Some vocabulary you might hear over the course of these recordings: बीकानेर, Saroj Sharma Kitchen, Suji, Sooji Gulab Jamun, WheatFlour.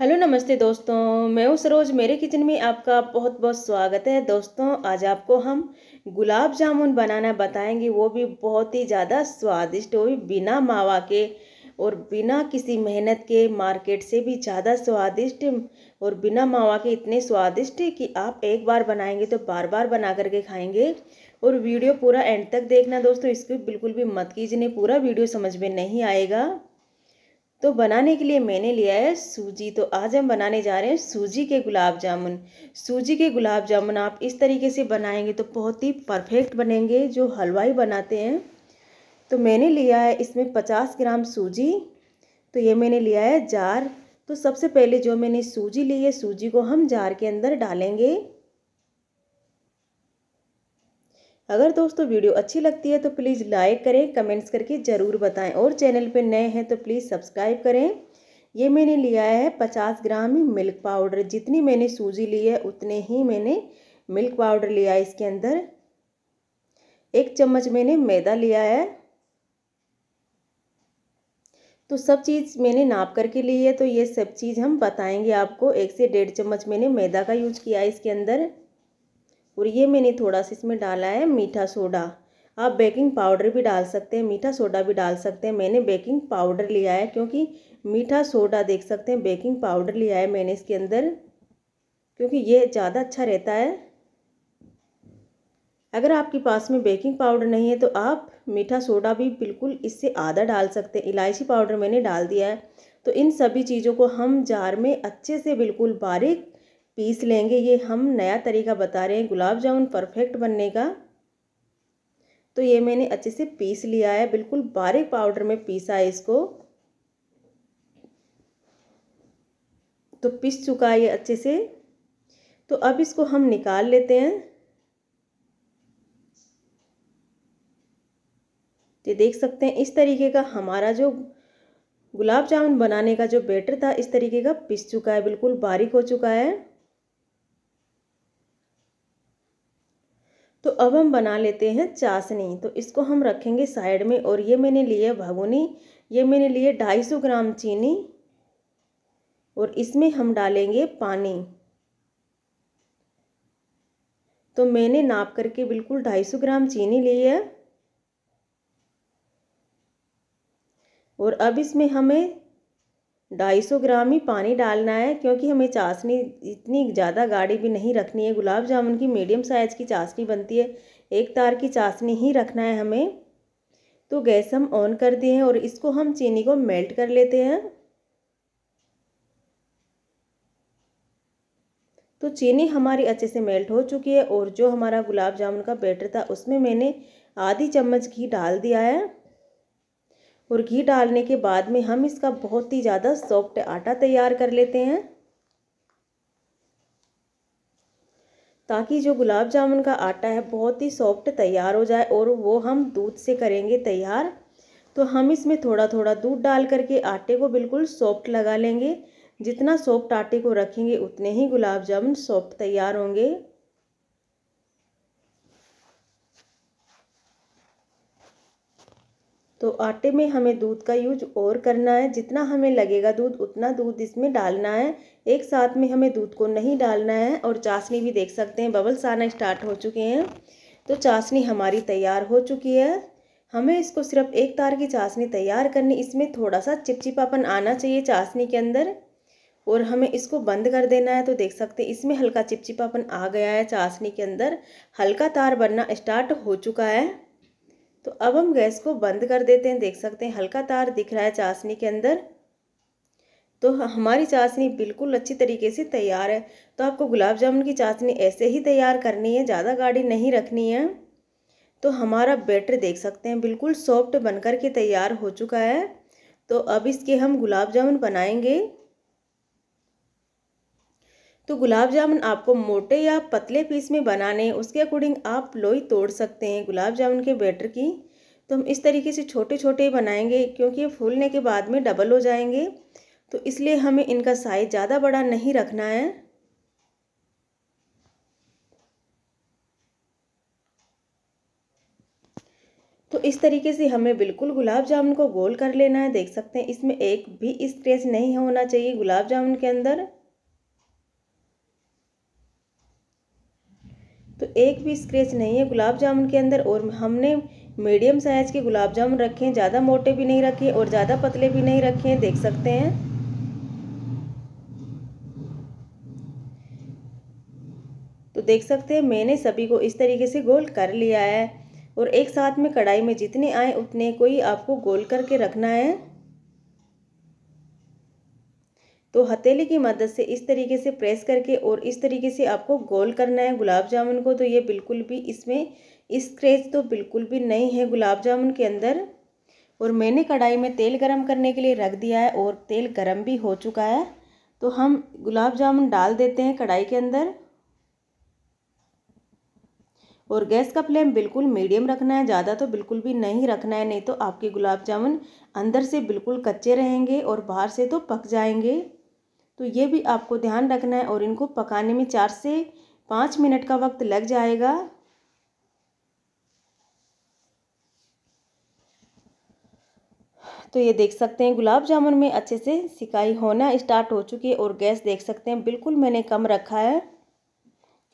Hello नमस्ते दोस्तों, मैं हूँ सरोज। मेरे किचन में आपका बहुत बहुत स्वागत है। दोस्तों, आज आपको हम गुलाब जामुन बनाना बताएंगे, वो भी बहुत ही ज़्यादा स्वादिष्ट, वो भी बिना मावा के और बिना किसी मेहनत के। मार्केट से भी ज़्यादा स्वादिष्ट और बिना मावा के इतने स्वादिष्ट कि आप एक बार बनाएंगे तो बार बार बना करके खाएंगे। और वीडियो पूरा एंड तक देखना दोस्तों, इसको बिल्कुल भी मत कीजिए, पूरा वीडियो समझ में नहीं आएगा। तो बनाने के लिए मैंने लिया है सूजी। तो आज हम बनाने जा रहे हैं सूजी के गुलाब जामुन। सूजी के गुलाब जामुन आप इस तरीके से बनाएंगे तो बहुत ही परफेक्ट बनेंगे, जो हलवाई बनाते हैं। तो मैंने लिया है इसमें 50 ग्राम सूजी। तो ये मैंने लिया है जार। तो सबसे पहले जो मैंने सूजी ली है, सूजी को हम जार के अंदर डालेंगे। अगर दोस्तों वीडियो अच्छी लगती है तो प्लीज़ लाइक करें, कमेंट्स करके ज़रूर बताएं, और चैनल पर नए हैं तो प्लीज़ सब्सक्राइब करें। ये मैंने लिया है 50 ग्राम मिल्क पाउडर। जितनी मैंने सूजी ली है उतने ही मैंने मिल्क पाउडर लिया है। इसके अंदर 1 चम्मच मैंने मैदा लिया है। तो सब चीज़ मैंने नाप करके ली है, तो ये सब चीज़ हम बताएंगे आपको। 1 से 1.5 चम्मच मैंने मैदा का यूज किया है इसके अंदर। और ये मैंने थोड़ा सा इसमें डाला है मीठा सोडा। आप बेकिंग पाउडर भी डाल सकते हैं, मीठा सोडा भी डाल सकते हैं। मैंने बेकिंग पाउडर लिया है, क्योंकि मीठा सोडा देख सकते हैं, बेकिंग पाउडर लिया है मैंने इसके अंदर, क्योंकि ये ज़्यादा अच्छा रहता है। अगर आपके पास में बेकिंग पाउडर नहीं है तो आप मीठा सोडा भी बिल्कुल इससे आधा डाल सकते हैं। इलायची पाउडर मैंने डाल दिया है। तो इन सभी चीज़ों को हम जार में अच्छे से बिल्कुल बारीक पीस लेंगे। ये हम नया तरीका बता रहे हैं गुलाब जामुन परफेक्ट बनने का। तो ये मैंने अच्छे से पीस लिया है, बिल्कुल बारीक पाउडर में पीसा है इसको। तो पीस चुका है ये अच्छे से। तो अब इसको हम निकाल लेते हैं। ये देख सकते हैं, इस तरीके का हमारा जो गुलाब जामुन बनाने का जो बैटर था, इस तरीके का पिस चुका है, बिल्कुल बारीक हो चुका है। तो अब हम बना लेते हैं चाशनी। तो इसको हम रखेंगे साइड में। और ये मैंने लिए भगोनी, ये मैंने लिए 250 ग्राम चीनी, और इसमें हम डालेंगे पानी। तो मैंने नाप करके बिल्कुल 250 ग्राम चीनी ली है। और अब इसमें हमें 250 ग्राम ही पानी डालना है, क्योंकि हमें चाशनी इतनी ज़्यादा गाढ़ी भी नहीं रखनी है। गुलाब जामुन की मीडियम साइज़ की चाशनी बनती है, एक तार की चाशनी ही रखना है हमें। तो गैस हम ऑन कर दिए हैं, और इसको हम चीनी को मेल्ट कर लेते हैं। तो चीनी हमारी अच्छे से मेल्ट हो चुकी है। और जो हमारा गुलाब जामुन का बैटर था, उसमें मैंने आधी चम्मच घी डाल दिया है। और घी डालने के बाद में हम इसका बहुत ही ज़्यादा सॉफ्ट आटा तैयार कर लेते हैं, ताकि जो गुलाब जामुन का आटा है बहुत ही सॉफ्ट तैयार हो जाए। और वो हम दूध से करेंगे तैयार। तो हम इसमें थोड़ा थोड़ा दूध डाल करके आटे को बिल्कुल सॉफ्ट लगा लेंगे। जितना सॉफ्ट आटे को रखेंगे उतने ही गुलाब जामुन सॉफ्ट तैयार होंगे। तो आटे में हमें दूध का यूज और करना है, जितना हमें लगेगा दूध उतना दूध इसमें डालना है। एक साथ में हमें दूध को नहीं डालना है। और चाशनी भी देख सकते हैं बबल्स आना स्टार्ट हो चुके हैं। तो चाशनी हमारी तैयार हो चुकी है। हमें इसको सिर्फ एक तार की चाशनी तैयार करनी। इसमें थोड़ा सा चिपचिपापन आना चाहिए चाशनी के अंदर, और हमें इसको बंद कर देना है। तो देख सकते हैं इसमें हल्का चिपचिपापन आ गया है चाशनी के अंदर, हल्का तार बनना स्टार्ट हो चुका है। तो अब हम गैस को बंद कर देते हैं। देख सकते हैं हल्का तार दिख रहा है चाशनी के अंदर। तो हमारी चाशनी बिल्कुल अच्छी तरीके से तैयार है। तो आपको गुलाब जामुन की चाशनी ऐसे ही तैयार करनी है, ज़्यादा गाढ़ी नहीं रखनी है। तो हमारा बैटर देख सकते हैं बिल्कुल सॉफ्ट बनकर के तैयार हो चुका है। तो अब इसके हम गुलाब जामुन बनाएंगे। तो गुलाब जामुन आपको मोटे या पतले पीस में बनाने, उसके अकॉर्डिंग आप लोई तोड़ सकते हैं गुलाब जामुन के बैटर की। तो हम इस तरीके से छोटे छोटे बनाएंगे, क्योंकि ये फूलने के बाद में डबल हो जाएंगे। तो इसलिए हमें इनका साइज़ ज़्यादा बड़ा नहीं रखना है। तो इस तरीके से हमें बिल्कुल गुलाब जामुन को गोल कर लेना है। देख सकते हैं इसमें एक भी स्ट्रेच नहीं होना चाहिए गुलाब जामुन के अंदर। तो एक भी स्क्रैच नहीं है गुलाब जामुन के अंदर। और हमने मीडियम साइज़ के गुलाब जामुन रखे हैं, ज़्यादा मोटे भी नहीं रखे और ज़्यादा पतले भी नहीं रखे हैं। देख सकते हैं तो देख सकते हैं मैंने सभी को इस तरीके से गोल कर लिया है। और एक साथ में कढ़ाई में जितने आए उतने को ही आपको गोल करके रखना है। तो हथेली की मदद से इस तरीके से प्रेस करके और इस तरीके से आपको गोल करना है गुलाब जामुन को। तो ये बिल्कुल भी इसमें स्क्रैच तो बिल्कुल भी नहीं है गुलाब जामुन के अंदर। और मैंने कढ़ाई में तेल गरम करने के लिए रख दिया है और तेल गरम भी हो चुका है। तो हम गुलाब जामुन डाल देते हैं कढ़ाई के अंदर। और गैस का फ्लेम बिल्कुल मीडियम रखना है, ज़्यादा तो बिल्कुल भी नहीं रखना है, नहीं तो आपके गुलाब जामुन अंदर से बिल्कुल कच्चे रहेंगे और बाहर से तो पक जाएंगे। तो ये भी आपको ध्यान रखना है। और इनको पकाने में 4 से 5 मिनट का वक्त लग जाएगा। तो ये देख सकते हैं गुलाब जामुन में अच्छे से सिकाई होना स्टार्ट हो चुकी है। और गैस देख सकते हैं बिल्कुल मैंने कम रखा है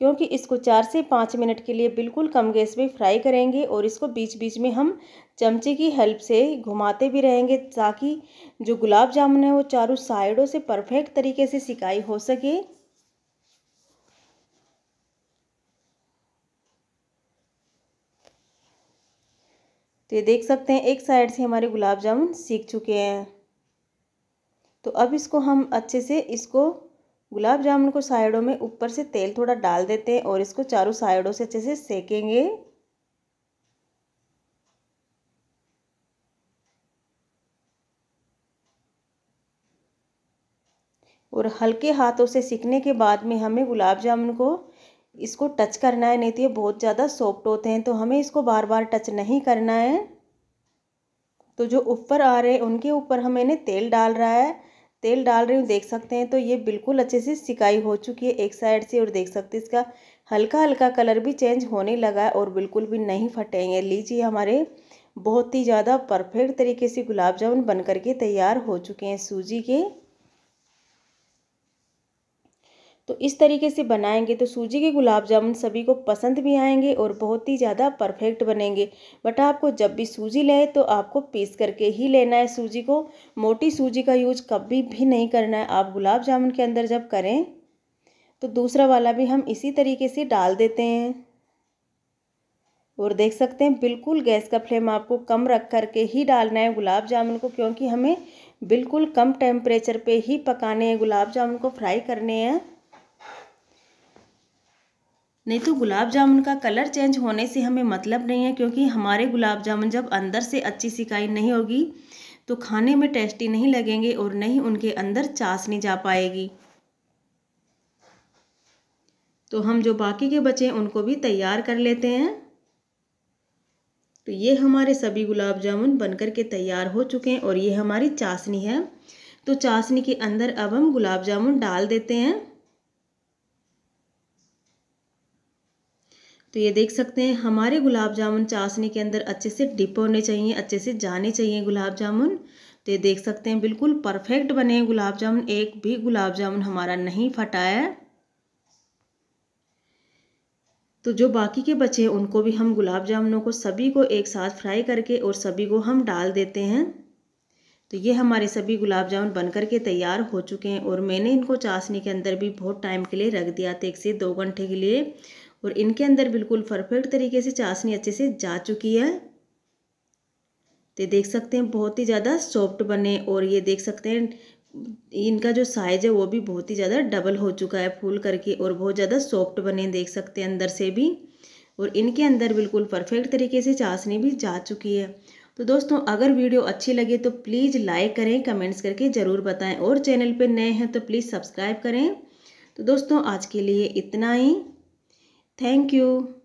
क्योंकि इसको 4 से 5 मिनट के लिए बिल्कुल कम गैस पे फ्राई करेंगे। और इसको बीच बीच में हम चमचे की हेल्प से घुमाते भी रहेंगे ताकि जो गुलाब जामुन है वो चारों साइडों से परफेक्ट तरीके से सिकाई हो सके। तो ये देख सकते हैं एक साइड से हमारे गुलाब जामुन सिक चुके हैं। तो अब इसको हम अच्छे से इसको गुलाब जामुन को साइडों में ऊपर से तेल थोड़ा डाल देते हैं और इसको चारों साइडों से अच्छे से सेकेंगे। और हल्के हाथों से सिकने के बाद में हमें गुलाब जामुन को इसको टच करना है, नहीं तो ये बहुत ज़्यादा सॉफ्ट होते हैं। तो हमें इसको बार बार टच नहीं करना है। तो जो ऊपर आ रहे हैं उनके ऊपर हम मैंने तेल डाल रही हूँ देख सकते हैं। तो ये बिल्कुल अच्छे से सिकाई हो चुकी है एक साइड से। और देख सकते हैं इसका हल्का हल्का कलर भी चेंज होने लगा है और बिल्कुल भी नहीं फटेंगे। लीजिए हमारे बहुत ही ज़्यादा परफेक्ट तरीके से गुलाब जामुन बन करके तैयार हो चुके हैं सूजी के। तो इस तरीके से बनाएंगे तो सूजी के गुलाब जामुन सभी को पसंद भी आएंगे और बहुत ही ज़्यादा परफेक्ट बनेंगे। बट आपको जब भी सूजी लें तो आपको पीस करके ही लेना है सूजी को, मोटी सूजी का यूज कभी भी नहीं करना है आप गुलाब जामुन के अंदर जब करें। तो दूसरा वाला भी हम इसी तरीके से डाल देते हैं। और देख सकते हैं बिल्कुल गैस का फ्लेम आपको कम रख करके ही डालना है गुलाब जामुन को, क्योंकि हमें बिल्कुल कम टेम्परेचर पर ही पकाने हैं गुलाब जामुन को, फ्राई करने हैं। नहीं तो गुलाब जामुन का कलर चेंज होने से हमें मतलब नहीं है, क्योंकि हमारे गुलाब जामुन जब अंदर से अच्छी सिकाई नहीं होगी तो खाने में टेस्टी नहीं लगेंगे और नहीं उनके अंदर चाशनी जा पाएगी। तो हम जो बाकी के बचे उनको भी तैयार कर लेते हैं। तो ये हमारे सभी गुलाब जामुन बनकर के तैयार हो चुके हैं और ये हमारी चाशनी है। तो चाशनी के अंदर अब हम गुलाब जामुन डाल देते हैं। तो ये देख सकते हैं हमारे गुलाब जामुन चाशनी के अंदर अच्छे से डिप होने चाहिए, अच्छे से जाने चाहिए गुलाब जामुन। तो ये देख सकते हैं बिल्कुल परफेक्ट बने हैं गुलाब जामुन, एक भी गुलाब जामुन हमारा नहीं फटा है। तो जो बाकी के बचे उनको भी हम गुलाब जामुनों को सभी को एक साथ फ्राई करके और सभी को हम डाल देते हैं। तो ये हमारे सभी गुलाब जामुन बनकर के तैयार हो चुके हैं। और मैंने इनको चाशनी के अंदर भी बहुत टाइम के लिए रख दिया था, 1 से 2 घंटे के लिए। और इनके अंदर बिल्कुल परफेक्ट तरीके से चाशनी अच्छे से जा चुकी है। तो देख सकते हैं बहुत ही ज़्यादा सॉफ्ट बने। और ये देख सकते हैं इनका जो साइज़ है वो भी बहुत ही ज़्यादा डबल हो चुका है फूल करके और बहुत ज़्यादा सॉफ्ट बने देख सकते हैं अंदर से भी। और इनके अंदर बिल्कुल परफेक्ट तरीके से चाशनी भी जा चुकी है। तो दोस्तों अगर वीडियो अच्छी लगे तो प्लीज़ लाइक करें, कमेंट्स करके ज़रूर बताएँ। और चैनल पर नए हैं तो प्लीज़ सब्सक्राइब करें। तो दोस्तों आज के लिए इतना ही। Thank you.